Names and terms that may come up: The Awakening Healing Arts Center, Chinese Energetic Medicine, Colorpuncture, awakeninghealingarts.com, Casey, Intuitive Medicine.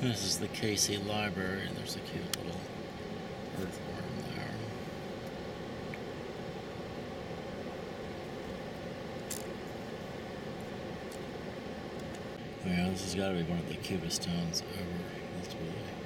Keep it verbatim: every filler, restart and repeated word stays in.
This is the Casey Library, and there's a cute little earthworm there. Oh yeah, this has got to be one of the cutest towns ever. That's really